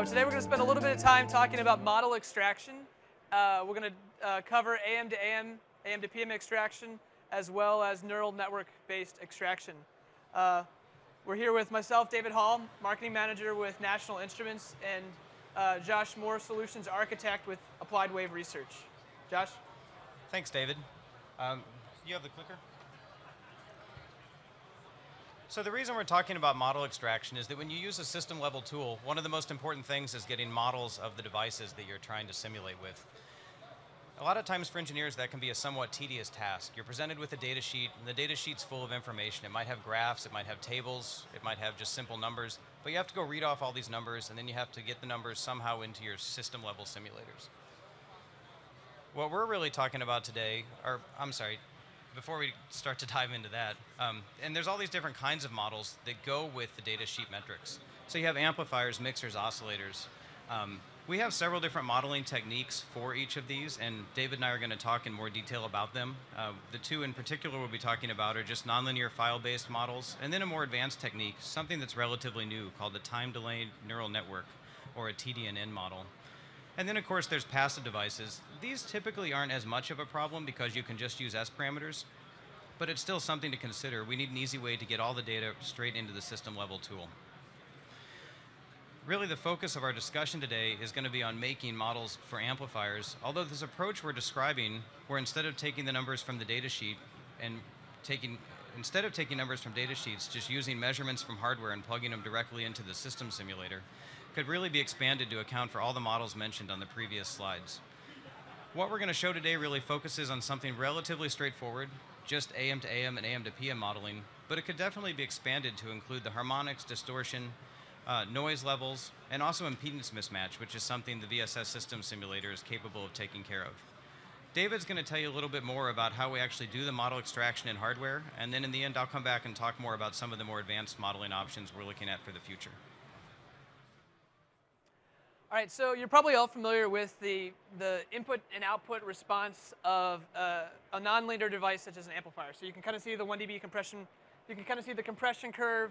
Today we're going to spend a little bit of time talking about model extraction. We're going to cover AM to AM, AM to PM extraction, as well as neural network-based extraction. We're here with myself, David Hall, marketing manager with National Instruments, and Josh Moore, solutions architect with Applied Wave Research. Josh? Thanks, David. You have the clicker? So the reason we're talking about model extraction is that when you use a system-level tool, one of the most important things is getting models of the devices that you're trying to simulate with. A lot of times for engineers, that can be a somewhat tedious task. You're presented with a data sheet, and the data sheet's full of information. It might have graphs, it might have tables, it might have just simple numbers, but you have to go read off all these numbers, and then you have to get the numbers somehow into your system-level simulators. What we're really talking about today, or I'm sorry, before we start to dive into that, and there's all these different kinds of models that go with the data sheet metrics. So you have amplifiers, mixers, oscillators. We have several different modeling techniques for each of these, and David and I are going to talk in more detail about them. The two in particular we'll be talking about are just nonlinear file-based models, and then a more advanced technique, something that's relatively new, called the time-delayed neural network, or a TDNN model. And then, of course, there's passive devices. These typically aren't as much of a problem because you can just use S parameters, but it's still something to consider. We need an easy way to get all the data straight into the system-level tool. Really, the focus of our discussion today is going to be on making models for amplifiers, although this approach we're describing, where instead of taking the numbers from the data sheet and instead of taking numbers from data sheets, just using measurements from hardware and plugging them directly into the system simulator, could really be expanded to account for all the models mentioned on the previous slides. What we're going to show today really focuses on something relatively straightforward, just AM to AM and AM to PM modeling, but it could definitely be expanded to include the harmonics, distortion, noise levels, and also impedance mismatch, which is something the VSS system simulator is capable of taking care of. David's going to tell you a little bit more about how we actually do the model extraction in hardware, and then in the end I'll come back and talk more about some of the more advanced modeling options we're looking at for the future. All right, so you're probably all familiar with the input and output response of a nonlinear device such as an amplifier. So you can kind of see the 1 dB compression. You can kind of see the compression curve,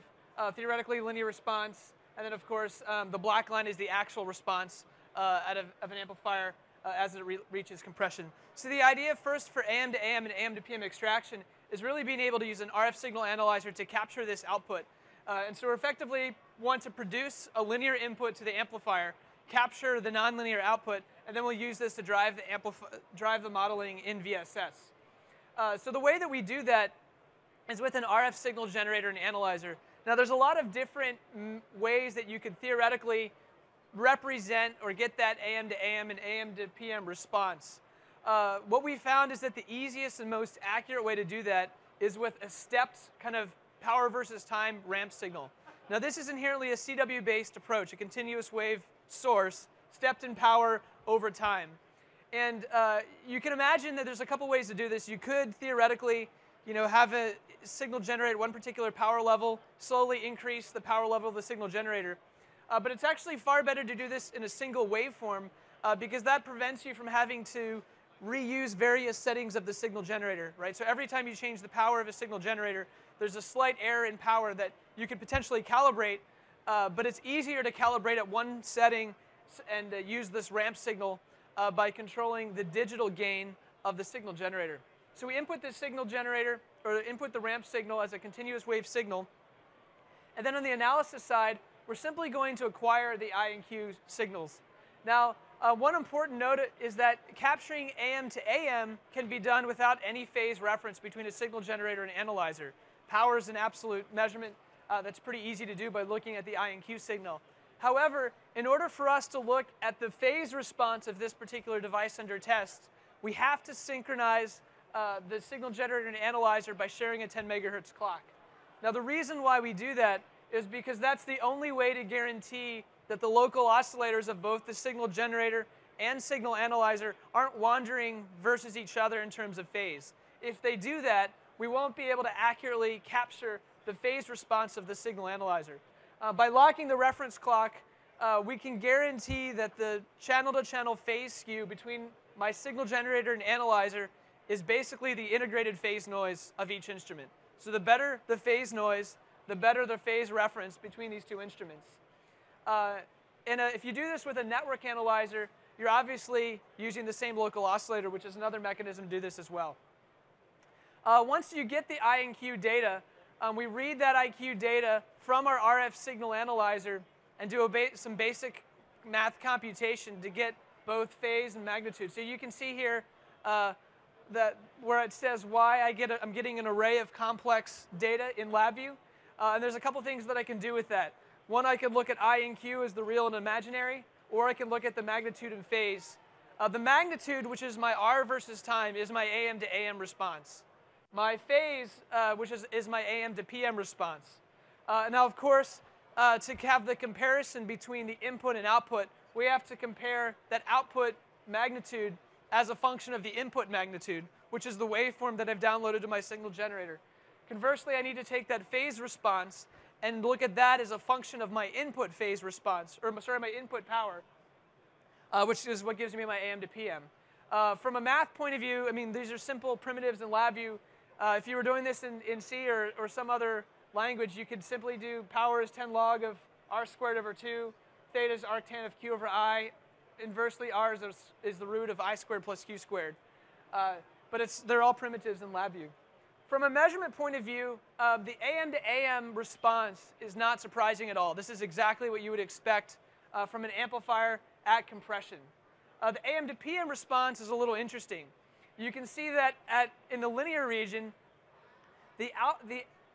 theoretically linear response, and then of course the black line is the actual response out of an amplifier as it reaches compression. So the idea first for AM to AM and AM to PM extraction is really being able to use an RF signal analyzer to capture this output. And so we effectively want to produce a linear input to the amplifier, capture the nonlinear output, and then we'll use this to drive the modeling in VSS. So the way that we do that is with an RF signal generator and analyzer. Now there's a lot of different ways that you could theoretically represent or get that AM to AM and AM to PM response. What we found is that the easiest and most accurate way to do that is with a stepped kind of power versus time ramp signal. Now this is inherently a CW-based approach, a continuous wave source, stepped in power over time. And you can imagine that there's a couple ways to do this. You could theoretically, you know, have a signal generate one particular power level, slowly increase the power level of the signal generator. But it's actually far better to do this in a single waveform because that prevents you from having to reuse various settings of the signal generator, right? So every time you change the power of a signal generator, there's a slight error in power that you could potentially calibrate. But it's easier to calibrate at one setting and use this ramp signal by controlling the digital gain of the signal generator. So we input the signal generator, or input the ramp signal as a continuous wave signal. And then on the analysis side, we're simply going to acquire the I and Q signals. Now, one important note is that capturing AM to AM can be done without any phase reference between a signal generator and analyzer. Power is an absolute measurement. That's pretty easy to do by looking at the I and Q signal. However, in order for us to look at the phase response of this particular device under test, we have to synchronize the signal generator and analyzer by sharing a 10 megahertz clock. Now the reason why we do that is because that's the only way to guarantee that the local oscillators of both the signal generator and signal analyzer aren't wandering versus each other in terms of phase. If they do that, we won't be able to accurately capture the phase response of the signal analyzer. By locking the reference clock, we can guarantee that the channel-to-channel phase skew between my signal generator and analyzer is basically the integrated phase noise of each instrument. So the better the phase noise, the better the phase reference between these two instruments. If you do this with a network analyzer, you're obviously using the same local oscillator, which is another mechanism to do this as well. Once you get the INQ data, we read that IQ data from our RF signal analyzer and do some basic math computation to get both phase and magnitude. So you can see here that where it says why I'm getting an array of complex data in LabVIEW. And there's a couple things that I can do with that. One, I could look at I and Q as the real and imaginary, or I can look at the magnitude and phase. The magnitude, which is my R versus time, is my AM to AM response. My phase, which is my AM to PM response. Now, of course, to have the comparison between the input and output, we have to compare that output magnitude as a function of the input magnitude, which is the waveform that I've downloaded to my signal generator. Conversely, I need to take that phase response and look at that as a function of my input phase response, or sorry, my input power, which is what gives me my AM to PM. From a math point of view, I mean, these are simple primitives in LabVIEw. If you were doing this in C or some other language, you could simply do power is 10 log of R squared over 2, theta is arctan of Q over I, inversely R is the root of I squared plus Q squared. But they're all primitives in LabVIEw. From a measurement point of view, the AM to AM response is not surprising at all. This is exactly what you would expect from an amplifier at compression. The AM to PM response is a little interesting. You can see that in the linear region, the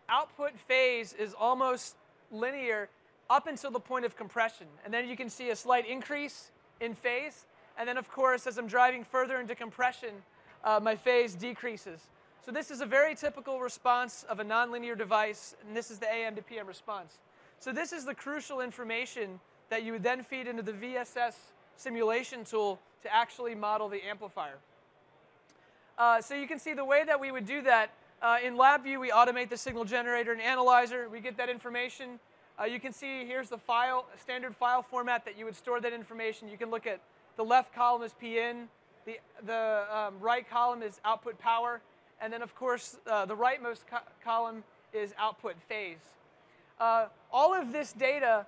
output phase is almost linear up until the point of compression. And then you can see a slight increase in phase. And then, of course, as I'm driving further into compression, my phase decreases. So this is a very typical response of a nonlinear device, and this is the AM to PM response. So this is the crucial information that you would then feed into the VSS simulation tool to actually model the amplifier. So you can see the way that we would do that. In LabVIEW, we automate the signal generator and analyzer. We get that information. You can see here's the file, standard file format that you would store that information. You can look at the left column is PN, the right column is output power. And then, of course, the rightmost column is output phase. All of this data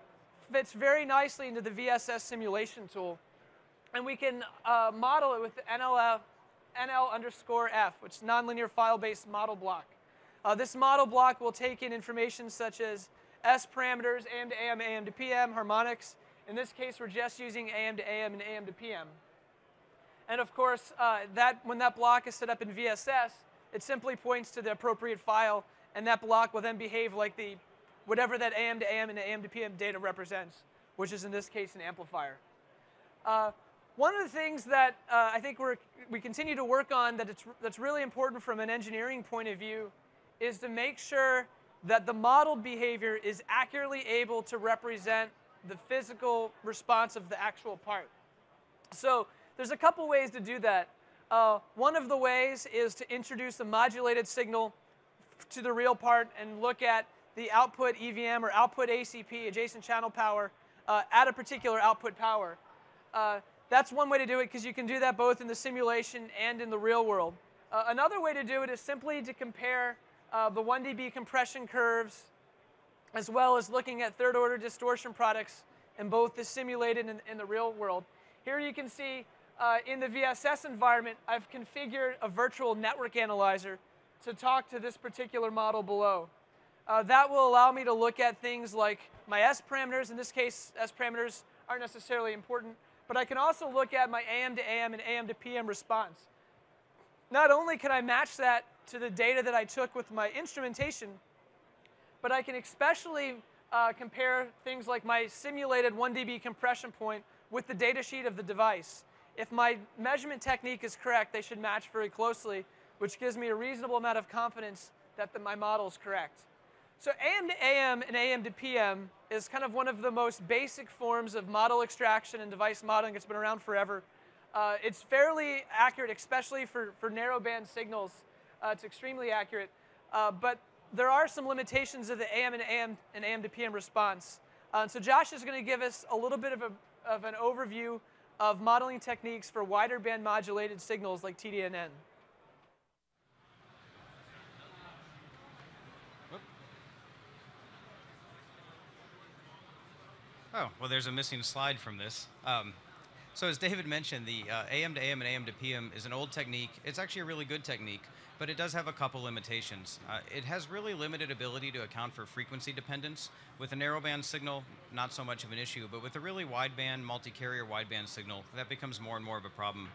fits very nicely into the VSS simulation tool. And we can model it with the NL_F, which is nonlinear file-based model block. This model block will take in information such as S parameters, AM to AM, AM to PM, harmonics. In this case, we're just using AM to AM and AM to PM. And, of course, when that block is set up in VSS, it simply points to the appropriate file, and that block will then behave like whatever that AM to AM and AM to PM data represents, which is in this case an amplifier. One of the things that I think we continue to work on that's really important from an engineering point of view is to make sure that the model behavior is accurately able to represent the physical response of the actual part. So there's a couple ways to do that. One of the ways is to introduce a modulated signal to the real part and look at the output EVM or output ACP, adjacent channel power, at a particular output power. That's one way to do it because you can do that both in the simulation and in the real world. Another way to do it is simply to compare the 1 dB compression curves as well as looking at third-order distortion products in both the simulated and in the real world. Here you can see in the VSS environment, I've configured a virtual network analyzer to talk to this particular model below. That will allow me to look at things like my S parameters. In this case, S parameters aren't necessarily important, but I can also look at my AM to AM and AM to PM response. Not only can I match that to the data that I took with my instrumentation, but I can especially compare things like my simulated 1 dB compression point with the data sheet of the device. If my measurement technique is correct, they should match very closely, which gives me a reasonable amount of confidence that my model is correct. So AM to AM and AM to PM is kind of one of the most basic forms of model extraction and device modeling. It's been around forever. It's fairly accurate, especially for narrow band signals. It's extremely accurate. But there are some limitations of the AM and AM and AM to PM response. So Josh is going to give us a little bit of an overview of modeling techniques for wider band modulated signals like TDNN. Oh, well, there's a missing slide from this. So as David mentioned, the AM to AM and AM to PM is an old technique. It's actually a really good technique, but it does have a couple limitations. It has really limited ability to account for frequency dependence. With a narrowband signal, not so much of an issue, but with a really wideband, multi-carrier wideband signal, that becomes more and more of a problem.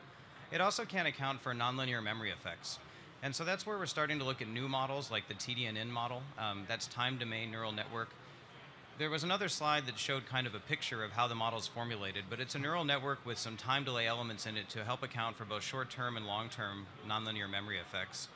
It also can't account for nonlinear memory effects. And so that's where we're starting to look at new models like the TDNN model. That's time domain neural network. There was another slide that showed kind of a picture of how the model's formulated, but it's a neural network with some time delay elements in it to help account for both short-term and long-term nonlinear memory effects.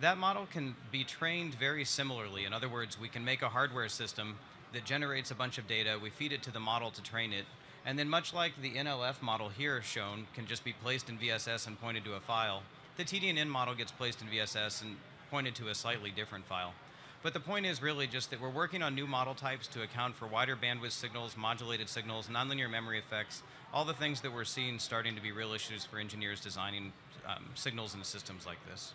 That model can be trained very similarly. In other words, we can make a hardware system that generates a bunch of data, we feed it to the model to train it, and then much like the NLF model here shown, can just be placed in VSS and pointed to a file. The TDNN model gets placed in VSS and pointed to a slightly different file. But the point is really just that we're working on new model types to account for wider bandwidth signals, modulated signals, nonlinear memory effects, all the things that we're seeing starting to be real issues for engineers designing signals and systems like this.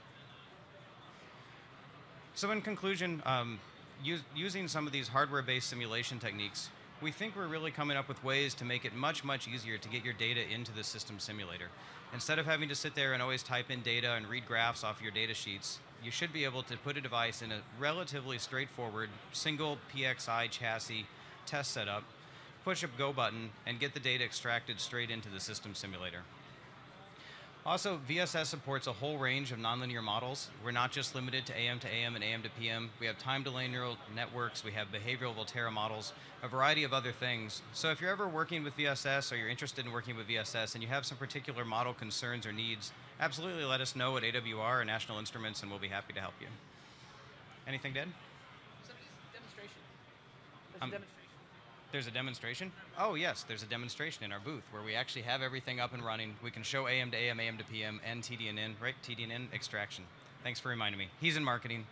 So in conclusion, using some of these hardware-based simulation techniques, we think we're really coming up with ways to make it much, much easier to get your data into the system simulator. Instead of having to sit there and always type in data and read graphs off your data sheets, you should be able to put a device in a relatively straightforward single PXI chassis test setup, push a go button, and get the data extracted straight into the system simulator. Also, VSS supports a whole range of nonlinear models. We're not just limited to AM and AM to PM. We have time delay neural networks, we have behavioral Volterra models, a variety of other things. So if you're ever working with VSS or you're interested in working with VSS and you have some particular model concerns or needs, absolutely let us know at AWR or National Instruments and we'll be happy to help you. Anything, Dad? There's a demonstration? Oh yes, there's a demonstration in our booth where we actually have everything up and running. We can show AM to AM, AM to PM, and TDNN, right? TDNN extraction. Thanks for reminding me. He's in marketing.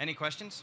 Any questions?